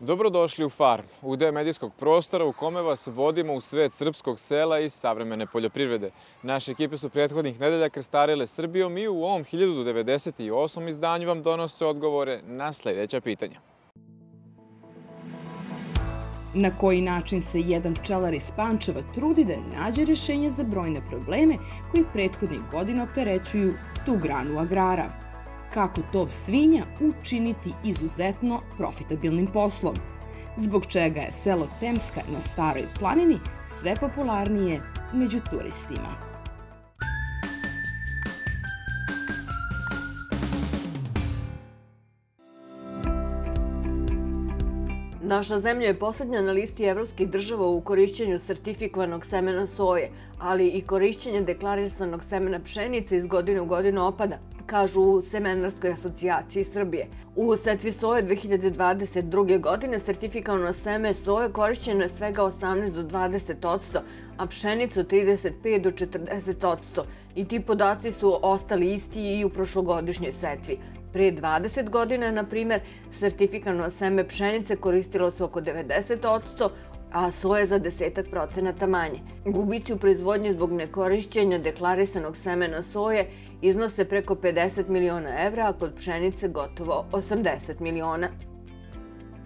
Dobrodošli u Farm, u deo medijskog prostora u kome vas vodimo u svet srpskog sela i savremene poljoprivrede. Naše ekipe su prethodnih nedelja krstarile Srbijom i u ovom 1098. izdanju vam donose odgovore na sledeća pitanja. Na koji način se jedan pčelar iz Pančeva trudi da nađe rešenje za brojne probleme koji prethodnih godina opterećuju tu granu agrara? Kako tov svinja učiniti izuzetno profitabilnim poslom, zbog čega je selo Temska na Staroj planini sve popularnije među turistima. Naša zemlja je poslednja na listi evropskih država u korišćenju sertifikovanog semena soje, ali i korišćenje deklarisanog semena pšenice iz godine u godinu opada, kažu u Semenarskoj asocijaciji Srbije. U setvi soje 2022. godine sertifikovano seme soje korišćeno je svega 18 do 20%, a pšenicu 35 do 40%. I ti podaci su ostali isti i u prošlogodišnjoj setvi. Pre 20 godina, na primer, sertifikano seme pšenice koristilo se oko 90%, a soje za 10% manje. Gubici u proizvodnji zbog nekorišćenja deklarisanog semena soje iznose preko 50 miliona evra, a kod pšenice gotovo 80 miliona.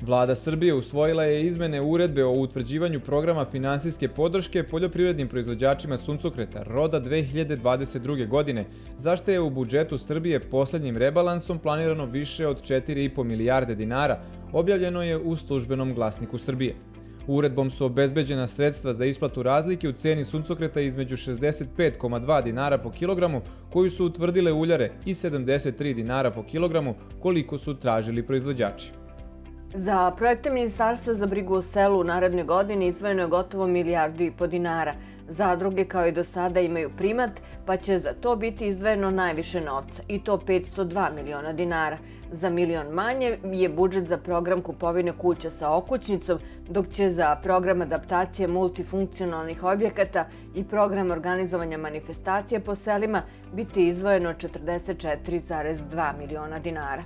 Vlada Srbije usvojila je izmene uredbe o utvrđivanju programa finansijske podrške poljoprivrednim proizvođačima suncokreta roda 2022. godine, zašto je u budžetu Srbije poslednjim rebalansom planirano više od 4,5 milijarde dinara, objavljeno je u službenom glasniku Srbije. Uredbom su obezbeđena sredstva za isplatu razlike u ceni suncokreta između 65,2 dinara po kilogramu koju su utvrdile uljare i 73 dinara po kilogramu koliko su tražili proizvođači. Za projekte Ministarstva za brigu o selu u naredne godine izdvojeno je gotovo 1,5 milijarde dinara. Zadruge kao i do sada imaju primat, pa će za to biti izdvojeno najviše novca, i to 502 miliona dinara. Za milion manje je budžet za program kupovine kuća sa okućnicom, dok će za program adaptacije multifunkcionalnih objekata i program organizovanja manifestacije po selima biti izdvojeno 44,2 miliona dinara.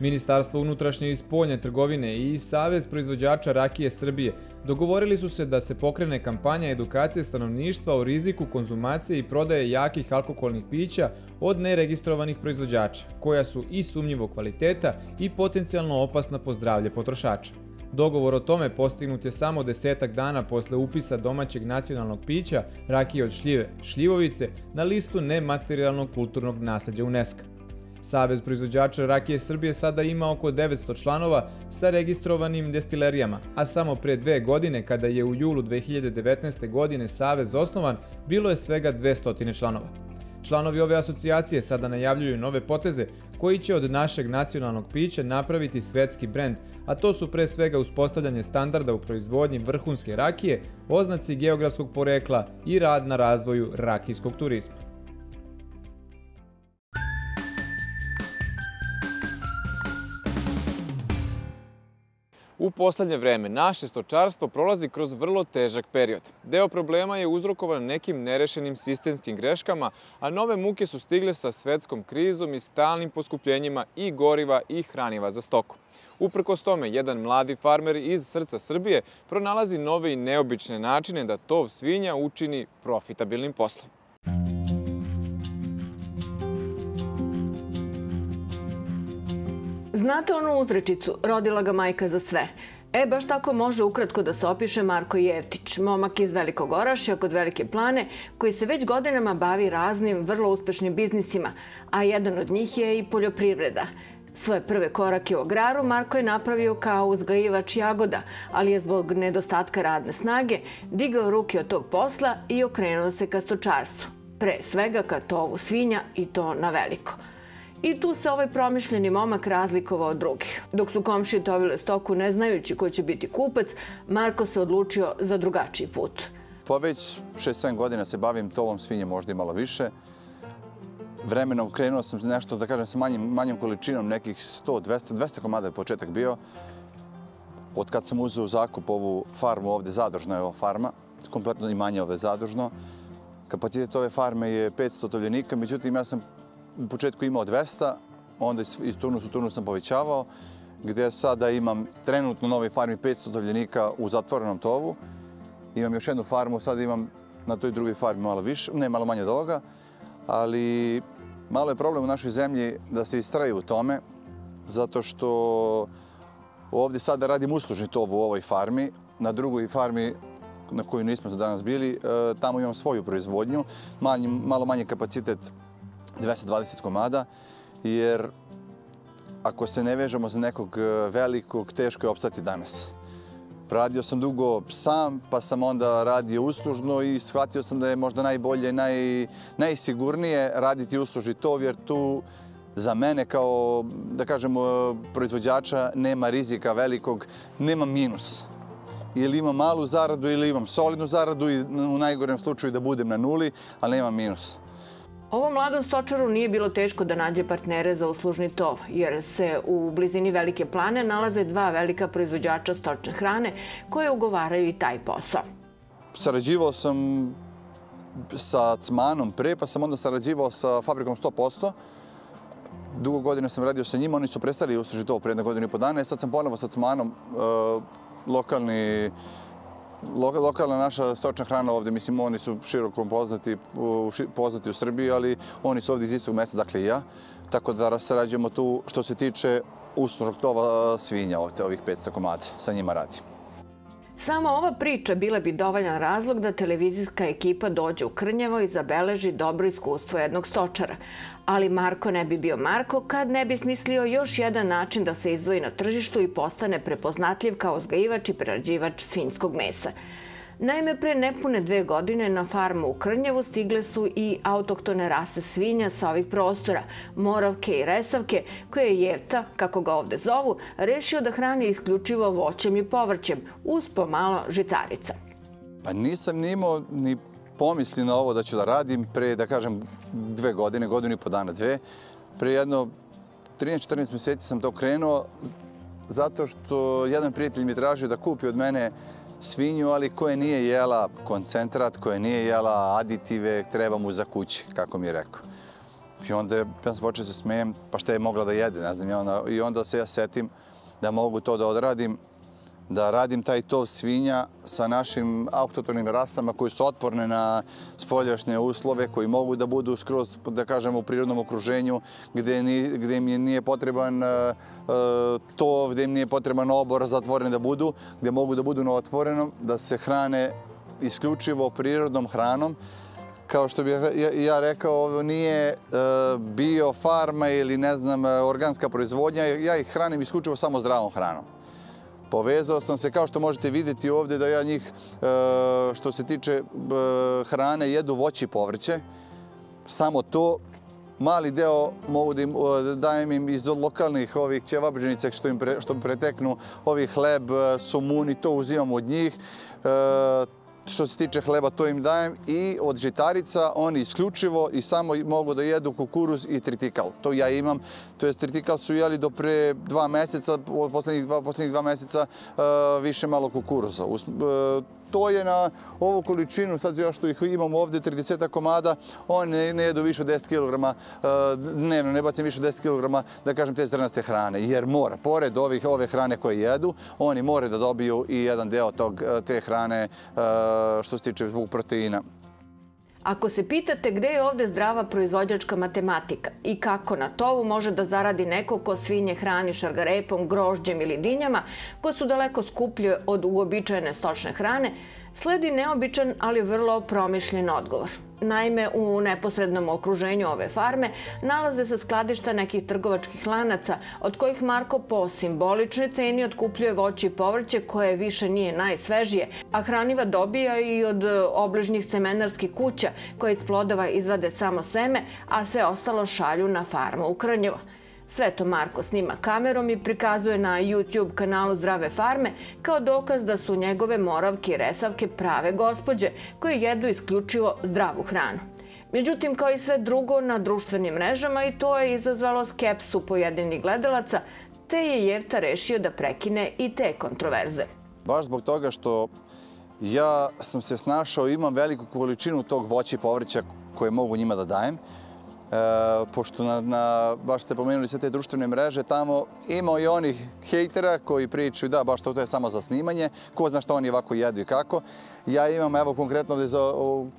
Ministarstvo unutrašnje i spoljne trgovine i Savez proizvođača rakije Srbije dogovorili su se da se pokrene kampanja edukacije stanovništva o riziku konzumacije i prodaje jakih alkoholnih pića od neregistrovanih proizvođača, koja su i sumnjivog kvaliteta i potencijalno opasna po zdravlje potrošača. Dogovor o tome postignut je samo 10-ak dana posle upisa domaćeg nacionalnog pića, rakije od šljive, šljivovice, na listu nematerijalnog kulturnog nasleđa UNESCO-a. Savez proizvođača rakije Srbije sada ima oko 900 članova sa registrovanim destilerijama, a samo pre 2 godine, kada je u julu 2019. godine Savez osnovan, bilo je svega 200 članova. Članovi ove asocijacije sada najavljuju nove poteze koji će od našeg nacionalnog pića napraviti svetski brend, a to su pre svega uspostavljanje standarda u proizvodnji vrhunske rakije, oznaci geografskog porekla i rad na razvoju rakijskog turizma. U poslednje vreme naše stočarstvo prolazi kroz vrlo težak period. Deo problema je uzrokovan nekim nerešenim sistemskim greškama, a nove muke su stigle sa svetskom krizom i stalnim poskupljenjima i goriva i hraniva za stoku. Uprkos tome, jedan mladi farmer iz srca Srbije pronalazi nove i neobične načine da tov svinja učini profitabilnim poslom. Znate onu uzrečicu, rodila ga majka za sve? E, baš tako može ukratko da se opiše Marko Jevtić, momak iz Velikog Orašja kod Velike Plane, koji se već godinama bavi raznim, vrlo uspešnim biznisima, a jedan od njih je i poljoprivreda. Svoje prve korake u agraru Marko je napravio kao uzgajivač jagoda, ali je zbog nedostatka radne snage digao ruke od tog posla i okrenuo se ka stočarstvu. Pre svega ka tovu svinja, i to na veliko. I tu se ovaj promišljeni momak razlikovao od drugih. Dok su komšije tovile stoku ne znajući ko će biti kupac, Marko se odlučio za drugačiji put. Pa već 6-7 godina se bavim tovom svinje, možda i malo više. Vremenom krenuo sam nešto, da kažem, sa manjom količinom, nekih 100-200 komada je početak bio. Od kad sam uzeo u zakup ovu farmu ovde, zadružna je ova farma, kompletno imanje ovde zadružno. Kapacitet ove farme je 500 otovljenika, međutim ja sam u početku imao 200, onda iz turnusa sam povećavao gdje sada imam trenutno novoj farmi 500 tovljenika u zatvorenom tovu. Imam još jednu farmu, sada imam na toj drugoj farmi malo više, ne, malo manje od ovoga, ali malo je problem u našoj zemlji da se istraje u tome, zato što ovdje sada radim uslužni tov u ovoj farmi, na drugoj farmi na koju nismo danas bili, tamo imam svoju proizvodnju, malo manji kapacitet, 220 komada, jer ako se ne vežemo za nekog velikog, teško je opstati danas. Radio sam dugo sam, pa sam onda radio uslužno i shvatio sam da je možda najbolje, najsigurnije raditi uslužni tov, jer tu za mene kao, da kažem, proizvođača nema rizika velikog, nema minus. Ili imam malu zaradu ili imam solidnu zaradu i u najgorem slučaju da budem na nuli, ali nema minus. Ovom mladom stočaru nije bilo teško da nađe partnere za uslužni tov, jer se u blizini Velike Plane nalaze dva velika proizvođača stočne hrane koje ugovaraju i taj posao. Sarađivao sam sa Cmanom pre, pa sam onda sarađivao sa fabrikom 100%. Dugo godina sam radio sa njima, oni su prestali uslužni tov pre jedne godine i po dana. Sad sam ponovo sa Cmanom, lokalna naša stočna hrana ovdje, mislim, oni su široko poznati u Srbiji, ali oni su ovdje iz istog mesta, dakle i ja. Tako da sarađujemo tu što se tiče uslužnog tova svinja ovdje, ovih 500 komada, sa njima radim. Sama ova priča bila bi dovoljan razlog da televizijska ekipa dođe u Krnjevo i zabeleži dobro iskustvo jednog stočara. Ali Marko ne bi bio Marko kad ne bi smislio još jedan način da se izdvoji na tržištu i postane prepoznatljiv kao uzgajivač i prerađivač svinjskog mesa. Naime, pre nepune 2 godine na farmu u Krnjevu stigle su i autoktone rase svinja sa ovih prostora, Moravke i Resavke, koje je Jevta, kako ga ovde zovu, rešio da hrani isključivo voćem i povrćem, uz pomalo žitarica. Pa nisam ni imao ni pomisli na ovo da ću da radim pre, da kažem, 2 godine, godinu i po dana, 2. Pre jedno 13-14 meseci sam to krenuo zato što jedan prijatelj mi tražio da kupi od mene svinju, ali koja nije jela koncentrat, koja nije jela aditive, treba mu za kući, kako mi je rekao. I onda ja sam počeo da se smijem, pa šta je mogla da jede, ne znam. I onda se ja setim da mogu to da odradim, da radim taj tov svinja sa našim autoktonim rasama koji su otporne na spoljašnje uslove, koji mogu da budu skroz, da kažem, u prirodnom okruženju gde im nije potreban tov, gde im nije potreban obor, zatvorene da budu, gde mogu da budu na otvorenom, da se hrane isključivo prirodnom hranom. Kao što bih ja rekao, ovo nije bio farma ili, ne znam, organska proizvodnja, ja ih hranim isključivo samo zdravom hranom. Povezao sam se, kao što možete vidjeti ovdje, da ja njih, što se tiče hrane, jedu voće i povrće. Samo to, mali deo dajem im iz lokalnih ovih ćevabdžnica što im preteknu, ovi hleb, sumun i to uzimam od njih. Što se tiče hleba, to im dajem i od žitarica oni isključivo i samo mogu da jedu kukuruz i tritikal. To ja imam, to je tritikal su jeli do pre 2 meseca, od poslednjih 2 meseca više malo kukuruza. To je na ovu količinu, sad još što ih imam ovdje, 30 komada, oni ne jedu više od 10 kg, dnevno ne bacim više od 10 kg, da kažem, te zrnaste hrane, jer mora, pored ove hrane koje jedu, oni moraju da dobiju i jedan deo te hrane što se tiče zbog proteina. Ako se pitate gde je ovde zdrava proizvođačka matematika i kako na tovu može da zaradi neko ko svinje hrani šargarepom, grožđem ili dinjama, koje su daleko skuplje od uobičajene stočne hrane, sledi neobičan, ali vrlo promišljen odgovor. Naime, u neposrednom okruženju ove farme nalaze se skladišta nekih trgovačkih lanaca, od kojih Marko po simboličnoj ceni otkupljuje voće i povrće koje više nije najsvežije, a hraniva dobija i od obližnjih semenarskih kuća koje iz plodova izvade samo seme, a sve ostalo šalju na farmu u Krnjevo. Sve to Marko snima kamerom i prikazuje na YouTube kanalu Zdrave farme kao dokaz da su njegove Moravke i Resavke prave gospođe koje jedu isključivo zdravu hranu. Međutim, kao i sve drugo na društvenim mrežama, i to je izazvalo skepsu pojedinih gledalaca, te je Jevta rešio da prekine i te kontroverze. Baš zbog toga što ja sam se snašao, imam veliku količinu tog voća i povrća koje mogu njima da dajem, pošto baš ste pomenuli sve te društvene mreže, tamo ima i onih hejtera koji pričaju da baš to je samo za snimanje, ko zna šta oni ovako jedu i kako. Ja imam, evo konkretno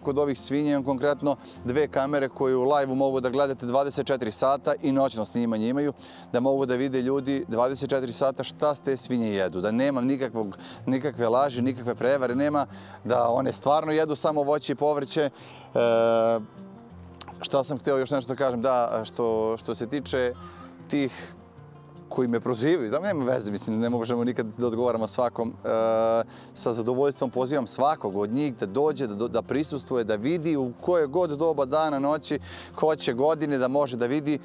kod ovih svinja imam konkretno dve kamere koje u live-u mogu da gledate 24 sata i noćno snimanje imaju, da mogu da vide ljudi 24 sata šta te svinje jedu, da nemam nikakve laži, nikakve prevare, nema da one stvarno jedu samo voće i povrće. Šta sam hteo još nešto da kažem, da, što se tiče tih koji me prozivaju, da, nema veze, mislim, ne možemo nikad da odgovaramo svakom. Sa zadovoljstvom pozivam svakog od njih da dođe, da prisustvuje, da vidi u koje god doba dana, noći, hoće godine, da može da vidi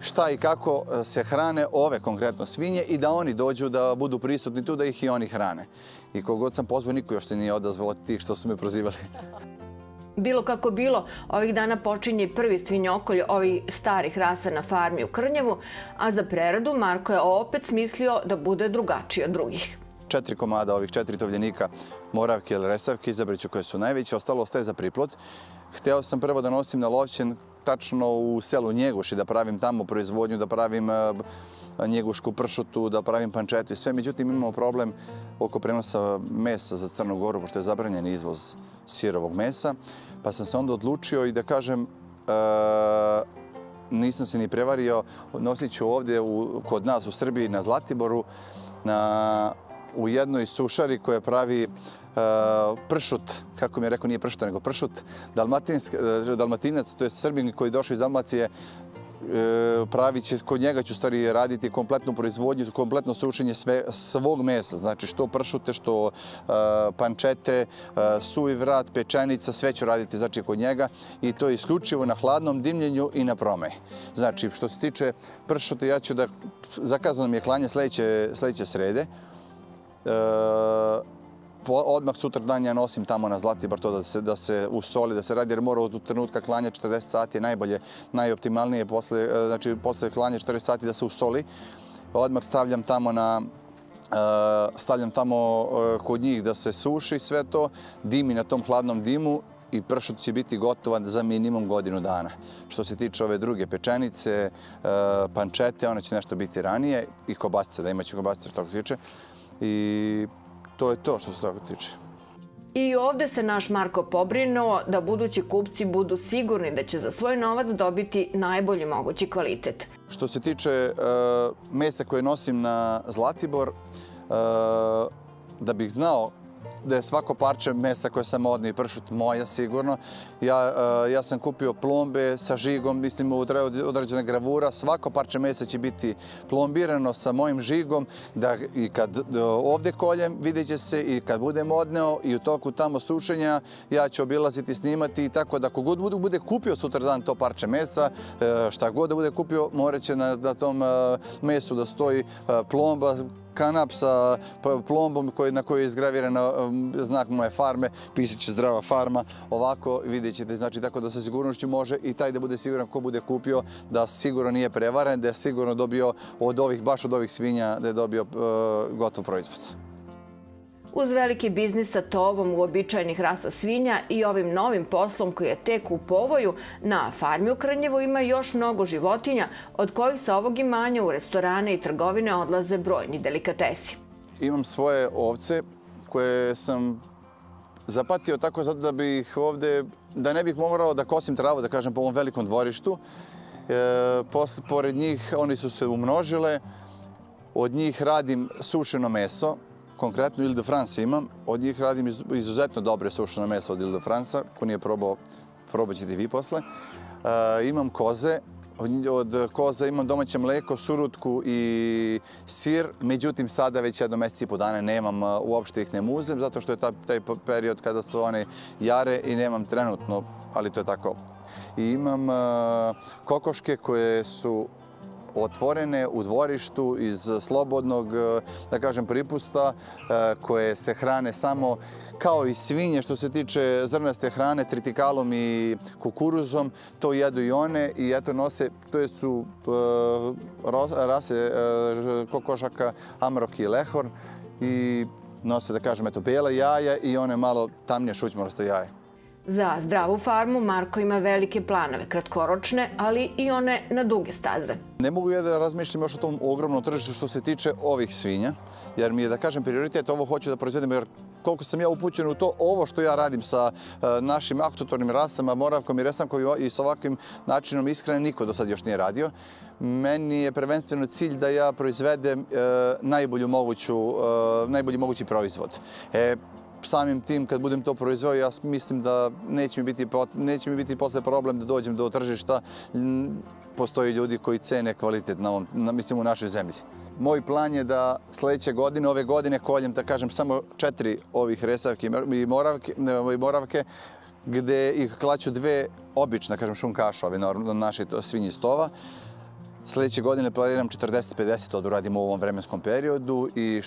šta i kako se hrane ove konkretno svinje i da oni dođu da budu prisutni tu, da ih i oni hrane. I kogod sam pozvao, niko još se nije odazvao od tih što su me prozivali. Bilo kako bilo, ovih dana počinje prvi svinjokolj ovih starih rasa na farmi u Krnjevu, a za preradu Marko je opet smislio da bude drugačiji od drugih. 4 komada ovih 4 tovljenika Moravke ili Resavke izabriću koje su najveće, ostalo ostaje za priplot. Hteo sam prvo da nosim na lovćen tačno u selu Njeguši, da pravim tamo proizvodnju, da pravim njegušku pršutu, da pravim pančetu i sve. Međutim, imamo problem oko prenosa mesa za Crnu Goru, pošto je zabranjen izvoz sirovog mesa. Pa sam se onda odlučio i da kažem, nisam se ni prevario, nosit ću ovdje kod nas u Srbiji na Zlatiboru u jednoj sušari koja pravi pršut, kako mi je rekao, nije pršuta nego pršut, Dalmatinac, to je Srbin koji je došao iz Dalmacije, kod njega ću stvari raditi kompletnu proizvodnju, kompletno sušenje svog mesa, znači što pršute, što pančete, suvi vrat, pečenica, sve ću raditi znači kod njega i to je isključivo na hladnom dimljenju i na promeji. Znači što se tiče pršute, ja ću da, zakazano mi je klanje sledeće srede, odmah sutra dan ja nosim tamo na Zlatibor to da se usoli, da se radi, jer mora od trenutka klanja 40 sati, najbolje, najoptimalnije, znači posle klanja 40 sati da se usoli. Odmah stavljam tamo kod njih da se suši sve to, dimi na tom hladnom dimu i pršut će biti gotovan za minimum godinu dana. Što se tiče ove druge pečenice, pančete, one će nešto biti ranije i kobasice, da imaće kobasice što se tiče. I to je to što se toga tiče. I ovde se naš Marko pobrinuo da budući kupci budu sigurni da će za svoj novac dobiti najbolji mogući kvalitet. Što se tiče mesa koje nosim na Zlatibor, da bih znao da je svako parče mesa koje sam odneo i pršut moja sigurno. Ja sam kupio plombe sa žigom, mislim određena gravura. Svako parče mesa će biti plombirano sa mojim žigom. I kad ovde koljem vidjet će se i kad budem odneo i u toku tamo sušenja ja ću obilaziti, snimati i tako da kogod bude kupio sutra dan to parče mesa, šta god da bude kupio, morat će na tom mesu da stoji plomba, kanap sa plombom na kojoj je izgraviran znak moje farme, pisat će zdrava farma, ovako vidjet ćete, znači tako da sa sigurnošću može i taj da bude siguran ko bude kupio, da sigurno nije prevaren, da je sigurno dobio baš od ovih svinja, da je dobio gotov proizvod. Uz veliki biznis sa tovom uobičajenih rasa svinja i ovim novim poslom koji je tek u povoju, na farmi u Krnjevu ima još mnogo životinja, od kojih sa ovog imanja u restorane i trgovine odlaze brojni delikatesi. Imam svoje ovce koje sam zapatio tako zato da ne bih mogao da kosim travu, da kažem, po ovom velikom dvorištu. Pored njih oni su se umnožile, od njih radim sušeno meso, konkretno Ile de France imam, od njih radim izuzetno dobre sušeno meso od Ile de France, ko nije probao, probat ćete vi posle. Imam koze, od koza imam domaće mleko, surutku i sir, međutim sada već jedno mesec i po dana nemam, uopšte ih ne muzem, zato što je taj period kada su one jare i nemam trenutno, ali to je tako. I imam kokoške koje su otvorene u dvorištu iz slobodnog, da kažem, pripusta, koje se hrane samo kao i svinje što se tiče zrnaste hrane, tritikalom i kukuruzom. To jedu i one i eto nose, to su rase kokošaka Amrok i Lehorn i nose, da kažem, eto bela jaja i one malo tamnije šućmoraste jaje. Za zdravu farmu Marko ima velike planove, kratkoročne, ali i one na duge staze. Ne mogu ja da razmišljam još o tom ogromnom tržištu što se tiče ovih svinja, jer mi je, da kažem, prioritet, ovo hoću da proizvedem, jer koliko sam ja upućen u to, ovo što ja radim sa našim autohtonim rasama, Moravkom i Resavkom i s ovakvim načinom ishrane niko do sad još nije radio. Meni je prvenstveno cilj da ja proizvedem najbolji mogući proizvod. Samim tim, kad budem to proizveo, ja mislim da neće mi biti posle problem da dođem do tržišta. Postoji ljudi koji cene kvalitet u našoj zemlji. Moj plan je da sledeće godine, ove godine, koljem, da kažem, samo 4 ovih Resavke i Moravke, gde ih klaću 2 obična, kažem, šunkaša, ove naše svinje stova. Sledeće godine planiram 40-50 to da uradim u ovom vremenskom periodu i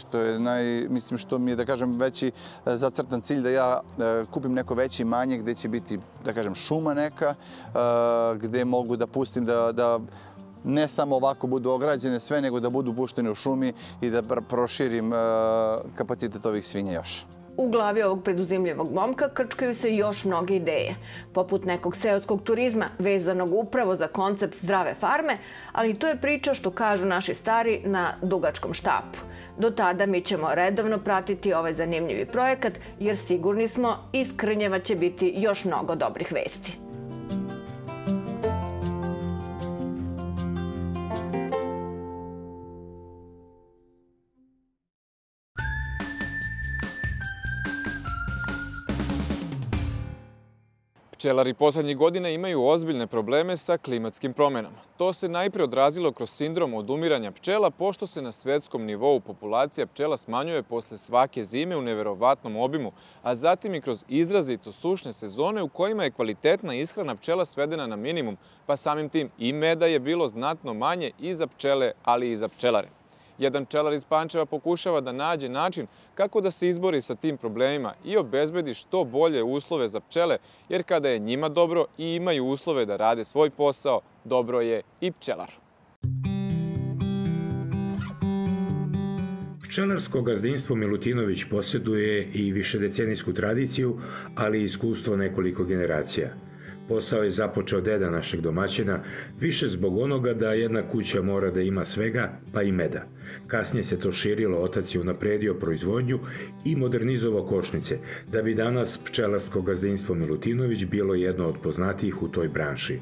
što mi je, da kažem, veći zacrtan cilj da ja kupim neko veće imanje gde će biti, da kažem, šuma neka, gde mogu da pustim da ne samo ovako budu ograđene sve, nego da budu puštene u šumi i da proširim kapacitet ovih svinja još. U glavi ovog preduzimljivog momka krčkaju se još mnoge ideje, poput nekog seoskog turizma vezanog upravo za koncept zdrave farme, ali to je priča, što kažu naši stari, na dugačkom štapu. Do tada mi ćemo redovno pratiti ovaj zanimljivi projekat, jer sigurni smo iz Krnjeva će biti još mnogo dobrih vesti. Pčelari poslednjih godina imaju ozbiljne probleme sa klimatskim promenama. To se najpre odrazilo kroz sindrom odumiranja pčela, pošto se na svetskom nivou populacija pčela smanjuje posle svake zime u neverovatnom obimu, a zatim i kroz izrazito sušne sezone u kojima je kvalitetna ishrana pčela svedena na minimum, pa samim tim i meda je bilo znatno manje i za pčele, ali i za pčelare. Jedan pčelar iz Pančeva pokušava da nađe način kako da se izbori sa tim problemima i obezbedi što bolje uslove za pčele, jer kada je njima dobro i imaju uslove da rade svoj posao, dobro je i pčelaru. Pčelarsko gazdinstvo Milutinović posjeduje i višedecenijsku tradiciju, ali i iskustvo nekoliko generacija. Posao je započeo deda našeg domaćina, više zbog onoga da jedna kuća mora da ima svega, pa i meda. Kasnije se to širilo, otac je unapredio proizvodnju i modernizovao košnice, da bi danas pčelarsko gazdinstvo Milutinović bilo jedno od poznatijih u toj branši.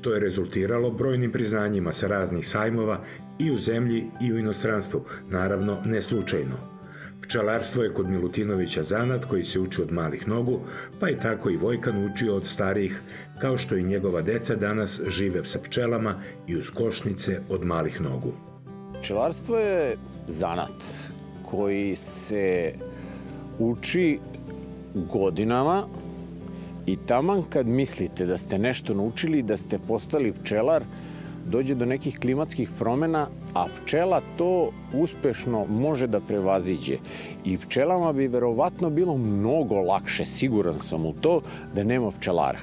To je rezultiralo brojnim priznanjima sa raznih sajmova i u zemlji i u inostranstvu, naravno ne slučajno. Pčelarstvo je kod Milutinovića zanat koji se uči od malih nogu, pa je tako i Vojkan učio od starijih, kao što i njegova deca danas žive sa pčelama i uz košnice od malih nogu. Pčelarstvo je zanat koji se uči godinama i taman kad mislite da ste nešto naučili, da ste postali pčelar, dođe do nekih klimatskih promena, a pčela to uspešno može da prevaziđe. I pčelama bi verovatno bilo mnogo lakše, siguran sam u to, da nema pčelara.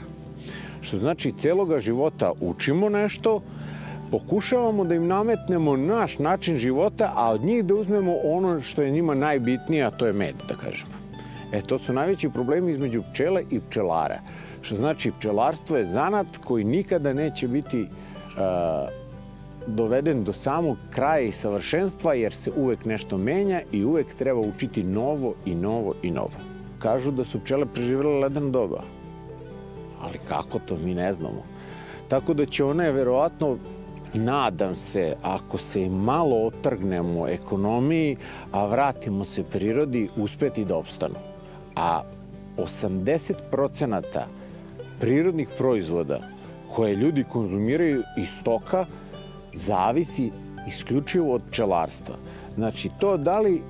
Što znači, celoga života učimo nešto, pokušavamo da im nametnemo naš način života, a od njih da uzmemo ono što je njima najbitnije, a to je med, da kažemo. E, to su najveći problemi između pčele i pčelara. Što znači, pčelarstvo je zanat koji nikada neće biti doveden do samog kraja i savršenstva, jer se uvek nešto menja i uvek treba učiti novo i novo i novo. Kažu da su pčele preživele leden doba, ali kako to mi ne znamo. Tako da će ona, verovatno, nadam se, ako se malo otrgnemo ekonomiji, a vratimo se prirodi, uspeti da opstanu. A 80% prirodnih proizvoda koje ljudi konzumiraju i stoka, zavisi isključivo od pčelarstva. Znači, to da li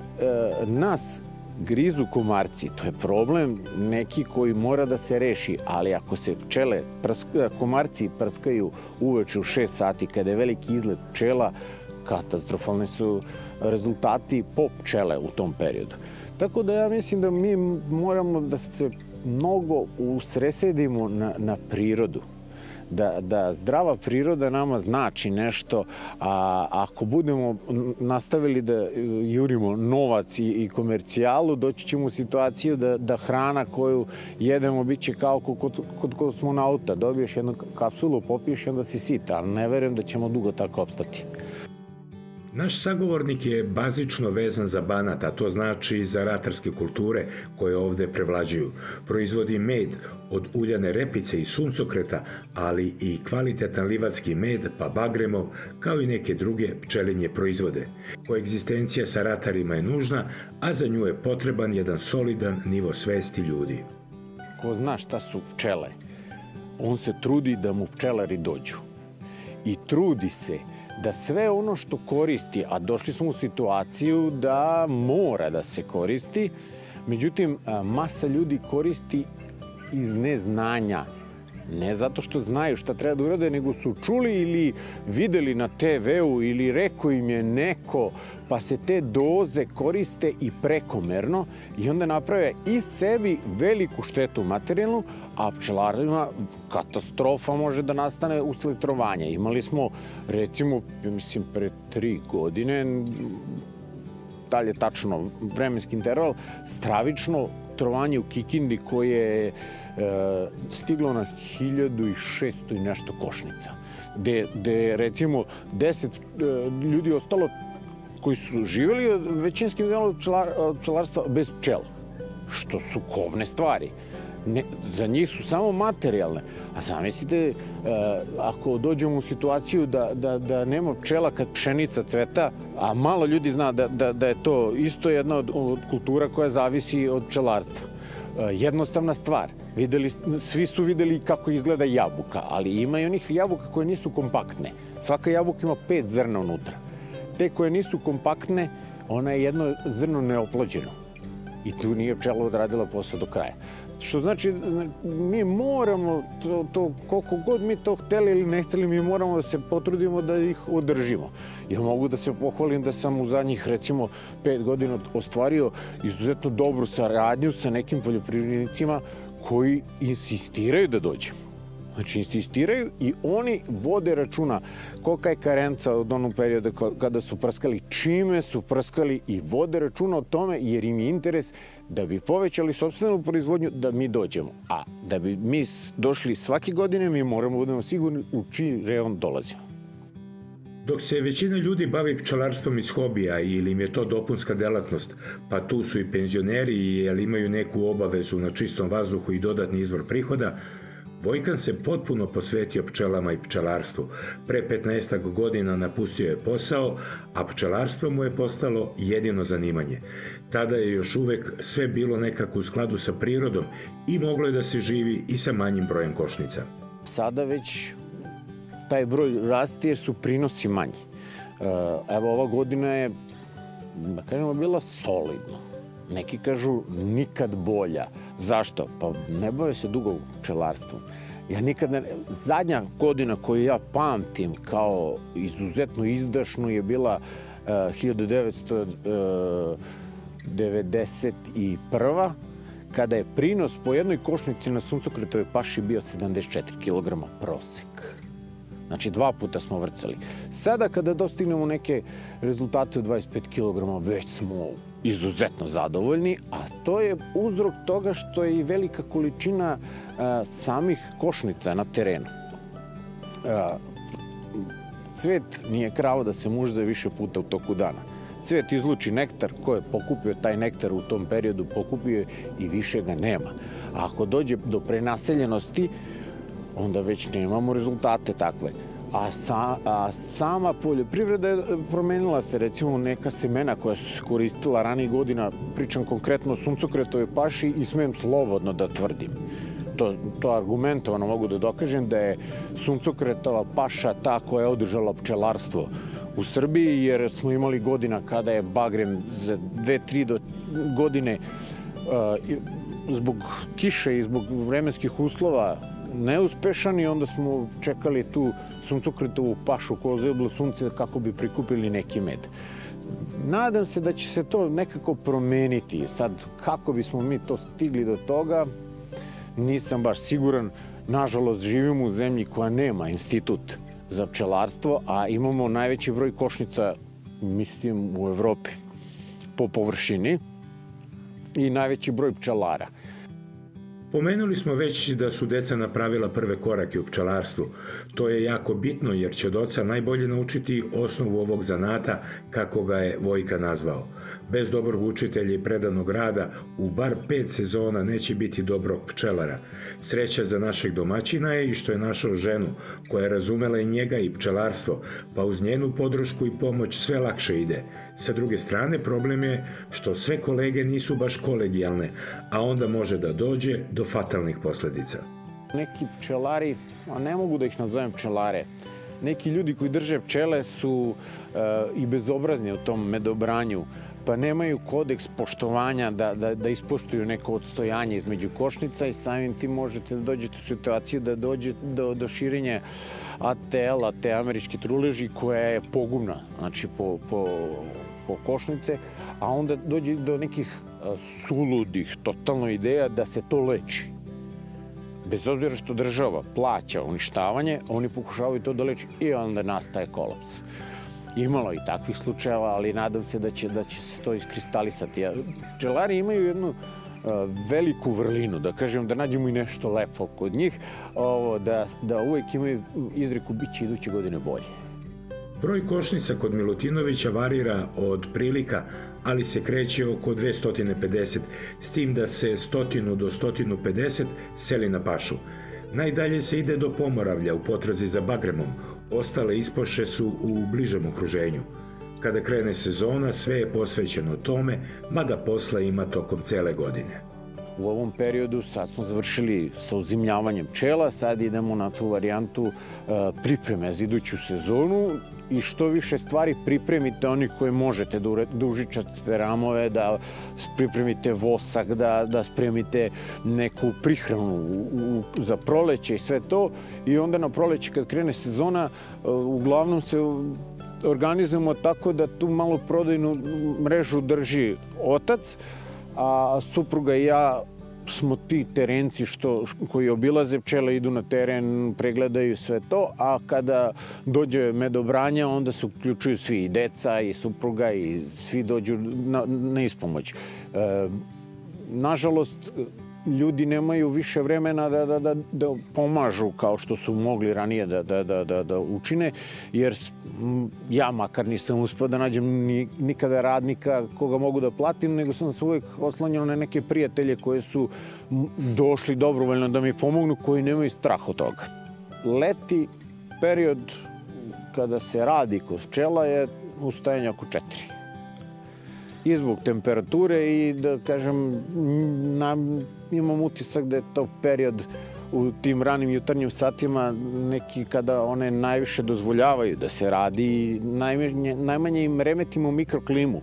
nas grizu komarci, to je problem neki koji mora da se reši, ali ako se komarci prskaju uveče u 6 sati, kada je veliki izlet pčela, katastrofalni su rezultati po pčele u tom periodu. Tako da ja mislim da mi moramo da se mnogo usresedimo na prirodu, da zdrava priroda nama znači nešto, a ako budemo nastavili da jurimo novac i komercijalu, doći ćemo u situaciju da hrana koju jedemo bit će kao kod kosmonauta. Dobiješ jednu kapsulu, popiješ i onda si sita, ali ne verujem da ćemo dugo tako opstati. Naš sagovornik je bazično vezan za Banat, a to znači za ratarske kulture koje ovde prevlađuju. Proizvodi med od uljane repice i suncokreta, ali i kvalitetan livatski med, pa bagremov, kao i neke druge pčelinje proizvode. Koegzistencija sa ratarima je nužna, a za nju je potreban jedan solidan nivo svesti ljudi. Ko zna šta su pčele, on se trudi da mu pčelari dođu. I trudi se da sve ono što koristi, a došli smo u situaciju da mora da se koristi, međutim, masa ljudi koristi iz neznanja. Ne zato što znaju šta treba da urade, nego su čuli ili videli na TV-u ili rekao im je neko, pa se te doze koriste i prekomerno i onda naprave i sebi veliku štetu materijalnu, a pčelarima katastrofa može da nastane usled trovanja. Imali smo, recimo, mislim, pre 3 godine, da li je tačno vremenski interval, stravično trovanje u Kikindi koje je stiglo na 1600 i nešto košnica. Gde, recimo, 10 ljudi ostalo koji su živjeli većinskim delom od pčelarstva bez pčela, što su kobne stvari. Za njih su samo materijalne. A zamislite, ako dođemo u situaciju da nema pčela kad pšenica cveta, a malo ljudi zna da je to isto jedna od kultura koja zavisi od pčelarstva. Jednostavna stvar. Svi su videli kako izgleda jabuka, ali ima i onih jabuka koje nisu kompaktne. Svaka jabuka ima 5 zrna unutra. Te koje nisu kompaktne, ona je jedno zrno neoplođeno. I tu nije pčela odradila posao do kraja. Što znači, mi moramo, koliko god mi to hteli ili ne hteli, mi moramo da se potrudimo da ih održimo. Ja mogu da se pohvalim da sam u zadnjih, recimo, 5 godina ostvario izuzetno dobru saradnju sa nekim poljoprivrednicima koji insistiraju da dođemo. Znači, insistiraju i oni vode računa kolika je karenca od onog perioda kada su prskali, čime su prskali i vode računa o tome jer im je interes da bi povećali sopstvenu proizvodnju da mi dođemo. A da bi mi došli svake godine, mi moramo budemo sigurni u čiji rejon dolazimo. Dok se većina ljudi bavi pčelarstvom iz hobija ili im je to dopunska delatnost, pa tu su i penzioneri jer imaju neku obavezu na čistom vazduhu i dodatni izvor prihoda, Vojkan se potpuno posvetio pčelama i pčelarstvu. Pre 15 godina napustio je posao, a pčelarstvo mu je postalo jedino zanimanje. Tada je još uvek sve bilo nekako u skladu sa prirodom i moglo je da se živi i sa manjim brojem košnica. Sada već taj broj raste jer su prinosi manji. Evo, ova godina je, da kažemo, bila solidna. Neki kažu nikad bolja. Zašto? Pa ne bave se dugo pčelarstvom. Zadnja godina koju ja pamtim kao izuzetno izdašnu je bila 1991. kada je prinos po jednoj košnici na suncokretovoj paši bio 74 kg prosek. Znači 2 puta smo vrcali. Sada kada dostignemo neke rezultate od 25 kg, već smo izuzetno zadovoljni, a to je uzrok toga što je i velika količina samih košnica na terenu. Cvet nije krao da se mužda više puta u toku dana. Cvet izluči nektar, ko je pokupio taj nektar u tom periodu, pokupio je i više ga nema. A ako dođe do prenaseljenosti, onda već nemamo rezultate takve. A sama poljoprivreda je promenila se, recimo neka semena koja su se koristila ranijih godina, pričam konkretno o suncokretovoj paši i smem slobodno da tvrdim. To argumentovano mogu da dokažem da je suncokretova paša ta koja je održala pčelarstvo u Srbiji, jer smo imali godina kada je bagrem za 2-3 godine zbog kiše i zbog vremenskih uslova neuspešan i onda smo čekali tu suncokretovu pašu koja zajebla sunce kako bi prikupili neki med. Nadam se da će se to nekako promeniti. Sad, kako bismo mi to stigli do toga, nisam baš siguran. Nažalost, živimo u zemlji koja nema institut za pčelarstvo, a imamo najveći broj košnica, mislim, u Evropi po površini i najveći broj pčelara. Pomenuli smo već da su deca napravila prve korake u pčelarstvu. To je jako bitno jer će doca najbolje naučiti osnovu ovog zanata, kako ga je Vojka nazvao. Bez dobrog učitelja i predanog rada u bar 5 sezona neće biti dobrog pčelara. Sreća za našeg domaćina je i što je našao ženu koja je razumela i njega i pčelarstvo, pa uz njenu podršku i pomoć sve lakše ide. Sa druge strane, problem je što sve kolege nisu baš kolegijalne, a onda može da dođe do fatalnih posledica. Neki pčelari, a ne mogu da ih nazovem pčelare, neki ljudi koji drže pčele su i bezobrazni u tom medobranju, pa nemaju kodeks poštovanja da ispoštuju neko odstojanje između košnica i samim tim možete da dođete u situaciju da dođe do širenja ATL-a, te američke truleži, koja je pogubna, znači po košnice, a onda dođe do nekih suludih, totalno ideja da se to leči. Bez obzira što država plaća uništavanje, oni pokušavaju to da leči i onda nastaje kolaps. Imalo i takvih slučajeva, ali nadam se da će se to iskristalisati. Pčelari imaju jednu veliku vrlinu, da kažem, da nađemo i nešto lepo kod njih, da uvek imaju izreku bit će iduće godine bolje. Broj košnica kod Milutinovića varira od prilika, ali se kreće oko 250, s tim da se 100 do 150 seli na pašu. Najdalje se ide do Pomoravlja u potrazi za bagremom, ostale ispaše su u bližem okruženju. Kada krene sezona, sve je posvećeno tome, mada posla ima tokom cele godine. U ovom periodu sad smo završili sa uzimljavanjem pčela, sad idemo na tu varijantu pripreme za iduću sezonu i što više stvari pripremite onih koje možete, da užičate ramove, da pripremite vosak, da spremite neku prihranu za proleće i sve to. I onda na proleće kad krene sezona, uglavnom se organizujemo tako da tu malu prodajnu mrežu drži otac, a supruga i ja smo ti terenci koji obilaze pčele, idu na teren, pregledaju sve to, a kada dođe medobranja, onda se uključuju svi, i deca, i supruga, i svi dođu na ispomoć. Nažalost, ljudi nemaju više vremena da pomažu kao što su mogli ranije da učine, jer ja makar nisam uspeo da nađem nikada radnika koga mogu da platim, nego sam se uvek oslanjao na neke prijatelje koji su došli dobrovoljno da mi pomognu, koji nemaju strah od toga. Leti period kada se radi kod pčela je ustajanje oko 4. I zbog temperature i, da kažem, imam utisak da je to period u tim ranim jutarnjim satima neki kada one najviše dozvoljavaju da se radi i najmanje im remetimo mikroklimu.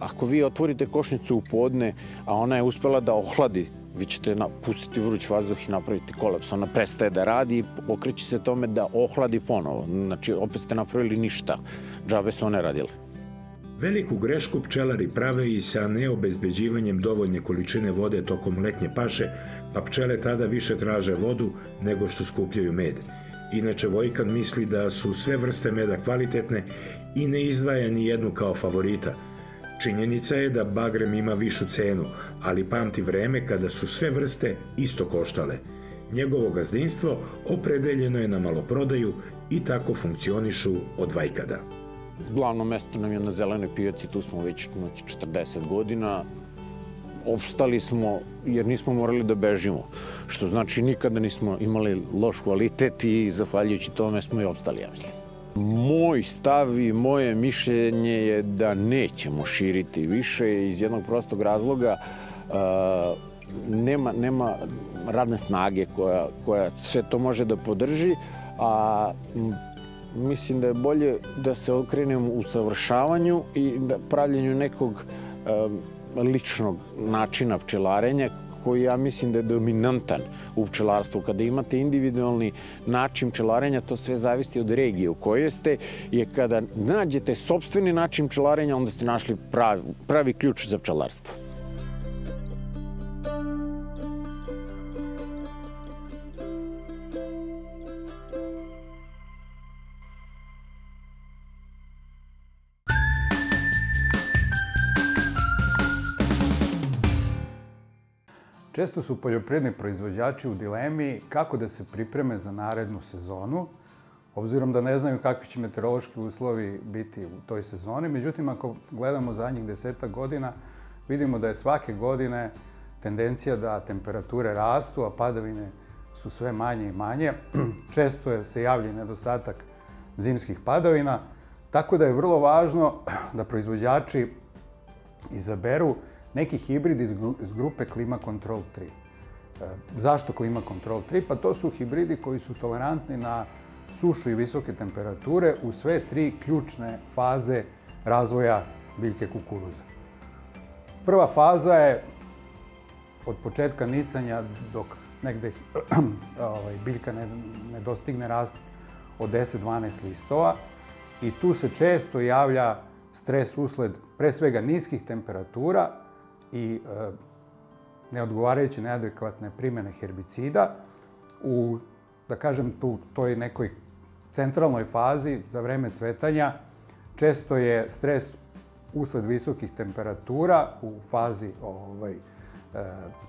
Ako vi otvorite košnicu u podne, a ona je uspela da ohladi, vi ćete pustiti vruć vazduh i napraviti kolaps. Ona prestaje da radi i okreće se tome da ohladi ponovo. Znači, opet ste napravili ništa. Džabe su one radile. Veliku grešku pčelari prave i sa neobezbeđivanjem dovoljne količine vode tokom letnje paše, pa pčele tada više traže vodu nego što skupljaju med. Inače, Vojkan misli da su sve vrste meda kvalitetne i ne izdvaja ni jednu kao favorita. Činjenica je da bagrem ima višu cenu, ali pamti vreme kada su sve vrste isto koštale. Njegovo gazdinstvo opredeljeno je na maloprodaju i tako funkcionišu od vajkada. Glavno mesto nam je na Zelenoj pijaci, tu smo već 40 godina. Opstali smo jer nismo morali da bežimo, što znači nikada nismo imali loš kvalitet i zahvaljujući tome smo i opstali, ja mislim. Moj stav i moje mišljenje je da nećemo širiti više iz jednog prostog razloga. Nema radne snage koja sve to može da podrži, a mislim da je bolje da se okrenemo u savršavanju i pravljenju nekog ličnog načina pčelarenja koji ja mislim da je dominantan u pčelarstvu. Kada imate individualni način pčelarenja, to sve zavisi od regije u kojoj ste, jer kada nađete sopstveni način pčelarenja, onda ste našli pravi ključ za pčelarstvo. Često su poljoprivredni proizvođači u dilemi kako da se pripreme za narednu sezonu, obzirom da ne znaju kakvi će meteorološki uslovi biti u toj sezoni. Međutim, ako gledamo zadnjih 10-ak godina, vidimo da je svake godine tendencija da temperature rastu, a padavine su sve manje i manje. Često se javlja nedostatak zimskih padavina, tako da je vrlo važno da proizvođači izaberu neki hibrid iz grupe KlimaControl 3. Zašto KlimaControl 3? Pa to su hibridi koji su tolerantni na sušu i visoke temperature u sve tri ključne faze razvoja biljke kukuruza. Prva faza je od početka nicanja dok negde biljka ne dostigne rast od 10-12 listova i tu se često javlja stres usled pre svega niskih temperatura i neodgovarajuće neadekvatne primjene herbicida u, da kažem, toj nekoj centralnoj fazi za vreme cvetanja. Često je stres usled visokih temperatura u fazi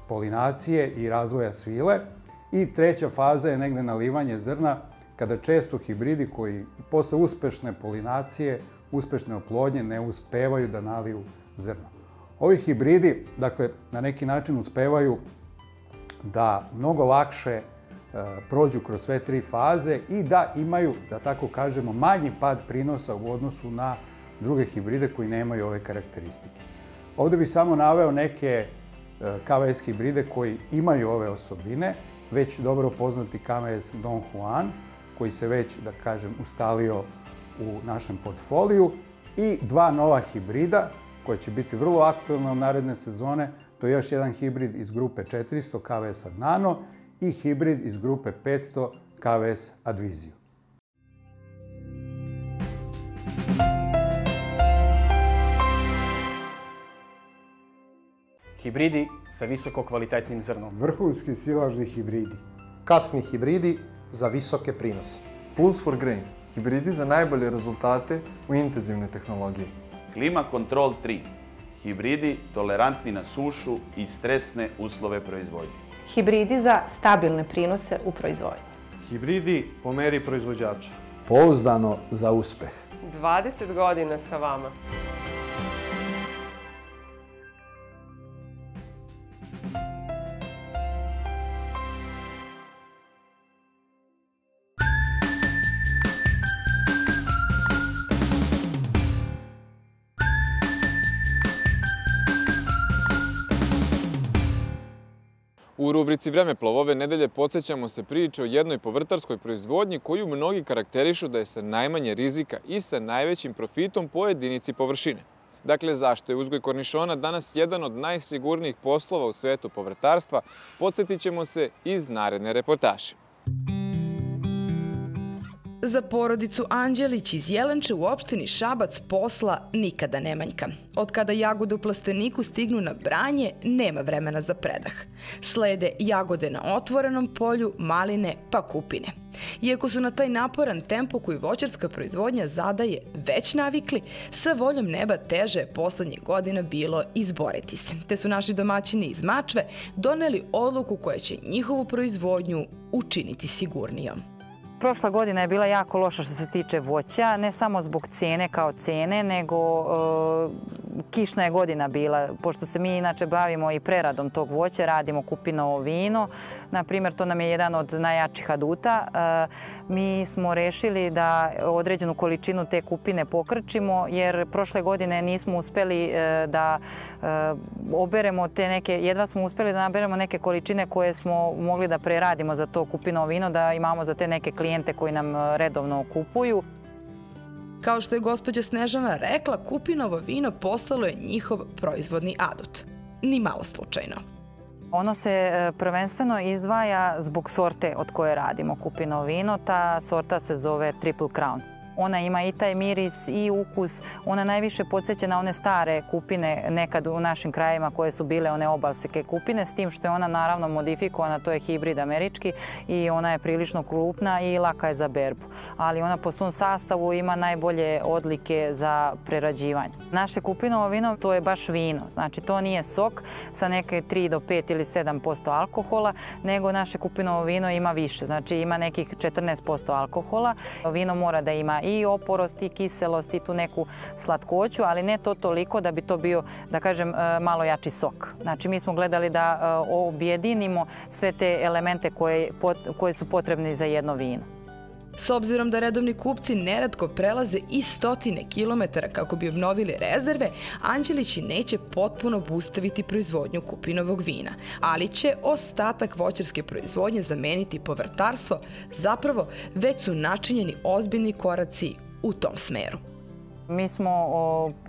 polinacije i razvoja svile. I treća faza je negde nalivanje zrna, kada često hibridi koji posle uspešne polinacije, uspešne oplodnje ne uspevaju da naliju zrno. Ovi hibridi, dakle, na neki način uspevaju da mnogo lakše prođu kroz sve tri faze i da imaju, da tako kažemo, manji pad prinosa u odnosu na druge hibride koji nemaju ove karakteristike. Ovde bih samo naveo neke KVS hibride koji imaju ove osobine, već dobro poznati KVS Don Juan, koji se već, da kažem, ustalio u našem portfoliju, i dva nova hibrida koja će biti vrlo aktualna u naredne sezone. To je još jedan hibrid iz grupe 400 KVS Ad Nano i hibrid iz grupe 500 KVS AdVizio. Hibridi sa visokokvalitetnim zrnom. Vrhunski silažni hibridi. Kasni hibridi za visoke prinose. Plus for grain. Hibridi za najbolje rezultate u intenzivnoj tehnologiji. KlimaControl 3. Hibridi tolerantni na sušu i stresne uslove proizvodnje. Hibridi za stabilne prinose u proizvodnji. Hibridi po meri proizvođača. Pouzdano za uspeh. 20 godina sa vama. U rubrici Vremeplov ove nedelje podsjećamo se priče o jednoj povrtarskoj proizvodnji koju mnogi karakterišu da je sa najmanje rizika i sa najvećim profitom po jedinici površine. Dakle, zašto je uzgoj kornišona danas jedan od najsigurnijih poslova u svetu povrtarstva, podsjetit ćemo se iz naredne reportaže. Za porodicu Anđelić iz Jelenče u opštini Šabac posla nikada ne manjka. Od kada jagode u plasteniku stignu na branje, nema vremena za predah. Slede jagode na otvorenom polju, maline pa kupine. Iako su na taj naporan tempo koji voćarska proizvodnja zadaje već navikli, sa voljom neba teže je poslednje godine bilo izboriti se. Te su naši domaćini iz Mačve doneli odluku koja će njihovu proizvodnju učiniti sigurnijom. Prošla godina je bila jako loša što se tiče voća, ne samo zbog cijene, nego kišna je godina bila, pošto se mi inače bavimo i preradom tog voća, radimo kupinovo vino, na primjer, to nam je jedan od najjačih aduta. Mi smo rešili da određenu količinu te kupine pokrčimo, jer prošle godine nismo uspeli da oberemo te neke, jedva smo uspeli da naberemo neke količine koje smo mogli da preradimo za to kupinovo vino, da imamo za te neke klijente koji nam redovno kupuju. Kao što je gospođa Snežana rekla, kupinovo vino postalo je njihov proizvodni adut. Ni malo slučajno. Ono se prvenstveno izdvaja zbog sorte od koje radimo kupinovo vino. Ta sorta se zove Triple Crown. Ona ima i taj miris i ukus. Ona najviše podsjeća na one stare kupine nekad u našim krajima koje su bile one obalseke kupine, s tim što je ona naravno modifikovana, to je hibrid američki i ona je prilično krupna i laka je za berbu. Ali ona po svom sastavu ima najbolje odlike za prerađivanje. Naše kupinovo vino to je baš vino, znači to nije sok sa neke 3 do 5 ili 7% alkohola, nego naše kupinovo vino ima više, znači ima nekih 14% alkohola. Vino mora da ima i oporost i kiselost i tu neku slatkoću, ali ne to toliko da bi to bio, da kažem, malo jači sok. Znači mi smo gledali da objedinimo sve te elemente koje su potrebni za jedno vino. S obzirom da redovni kupci neretko prelaze i 100 kilometara kako bi obnovili rezerve, Anđelići neće potpuno obustaviti proizvodnju kupinovog vina, ali će ostatak voćarske proizvodnje zameniti povrtarstvo, zapravo već su načinjeni ozbiljni koraci u tom smeru. Mi smo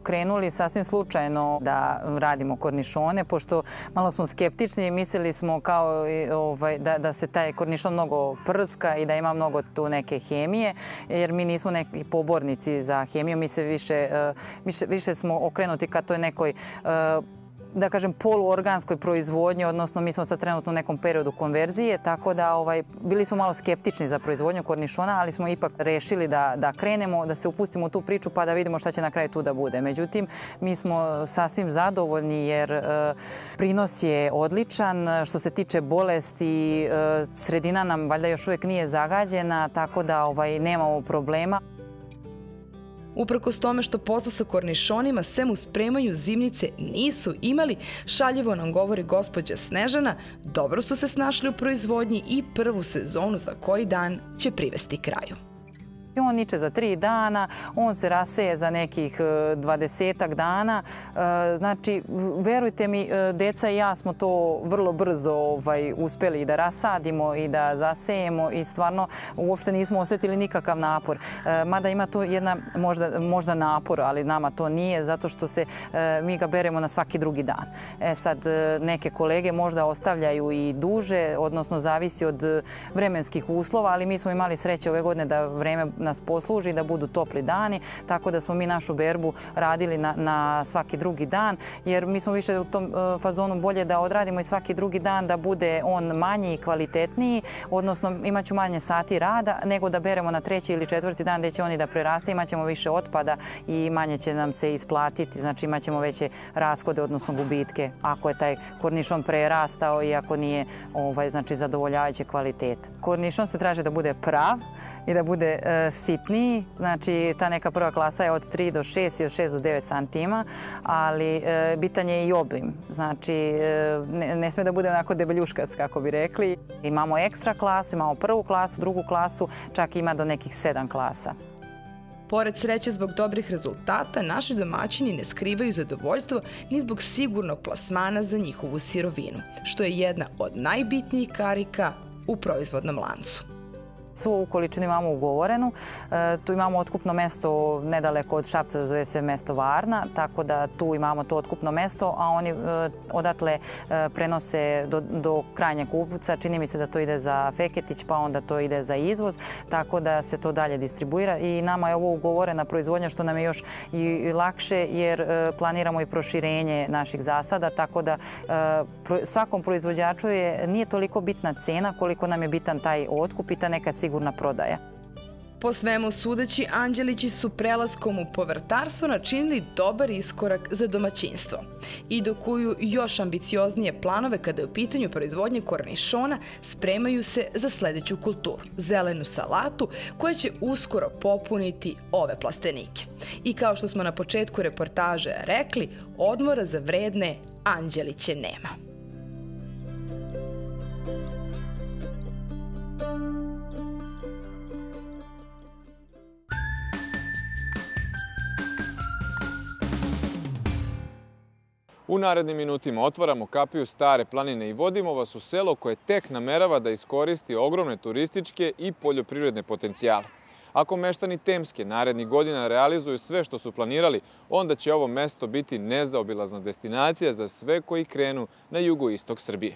krenuli sasvim slučajno da radimo kornišone, pošto malo smo skeptični i mislili smo kao da se taj kornišon mnogo prska i da ima mnogo tu neke hemije, jer mi nismo neki pobornici za hemiju, mi se više smo okrenuti ka toj nekoj, da kažem, poluorganskoj proizvodnji, odnosno mi smo sad trenutno u nekom periodu konverzije, tako da bili smo malo skeptični za proizvodnju kornišona, ali smo ipak rešili da krenemo, da se upustimo u tu priču pa da vidimo šta će na kraju tu da bude. Međutim, mi smo sasvim zadovoljni jer prinos je odličan, što se tiče bolesti, sredina nam valjda još uvijek nije zagađena, tako da nemamo problema. Uprkos tome što posla sa kornišonima, sem u spremanju zimnice, nisu imali, šaljivo nam govori gospođa Snežana, dobro su se snašli u proizvodnji i prvu sezonu za koji dan će privesti kraju. On niče za 3 dana, on se raseje za nekih 20-ak dana. Znači, verujte mi, deca i ja smo to vrlo brzo uspeli da rasadimo i da zasejemo i stvarno uopšte nismo osetili nikakav napor. Mada ima tu jedna možda napor, ali nama to nije, zato što mi ga beremo na svaki drugi dan. E sad, neke kolege možda ostavljaju i duže, odnosno zavisi od vremenskih uslova, ali mi smo imali sreće ove godine da vreme nas posluži, da budu topli dani, tako da smo mi našu berbu radili na svaki drugi dan, jer mi smo više u tom fazonu bolje da odradimo i svaki drugi dan, da bude on manji i kvalitetniji, odnosno imat ću manje sati rada, nego da beremo na 3. ili 4. dan gde će oni da preraste, imat ćemo više otpada i manje će nam se isplatiti, znači imat ćemo veće rashode, odnosno gubitke, ako je taj kornišon prerastao i ako nije zadovoljavajuće kvaliteta. Kornišon se traže da bude prav i da bude sitniji, znači ta neka prva klasa je od 3 do 6 i od 6 do 9 santima, ali bitan je i oblim, znači ne sme da bude onako debeljuškac, kako bi rekli. Imamo ekstra klasu, imamo prvu klasu, drugu klasu, čak ima do nekih 7 klasa. Pored sreće zbog dobrih rezultata, naši domaćini ne skrivaju zadovoljstvo ni zbog sigurnog plasmana za njihovu sirovinu, što je jedna od najbitnijih karika u proizvodnom lancu. Svu količinu imamo ugovorenu, tu imamo otkupno mesto nedaleko od Šapca, zove se mesto Varna, tako da tu imamo to otkupno mesto, a oni odatle prenose do krajnjeg kupca, čini mi se da to ide za Feketić, pa onda to ide za izvoz, tako da se to dalje distribuira i nama je ovo ugovorena proizvodnja, što nam je još i lakše jer planiramo i proširenje naših zasada, tako da svakom proizvođaču nije toliko bitna cena koliko nam je bitan taj otkup i ta neka sigurna prodaja. Po svemu sudeći, Anđelići su prelaskom u povrtarstvo načinili dobar iskorak za domaćinstvo i dokuju još ambicioznije planove kada je u pitanju proizvodnje kornišona, spremaju se za sledeću kulturu, zelenu salatu, koja će uskoro popuniti ove plastenike. I kao što smo na početku reportaže rekli, odmora za vredne Anđeliće nema. U narednim minutima otvaramo kapiju Stare planine i vodimo vas u selo koje tek namerava da iskoristi ogromne turističke i poljoprivredne potencijale. Ako meštani Temske narednih godina realizuju sve što su planirali, onda će ovo mesto biti nezaobilazna destinacija za sve koji krenu na jugoistok Srbije.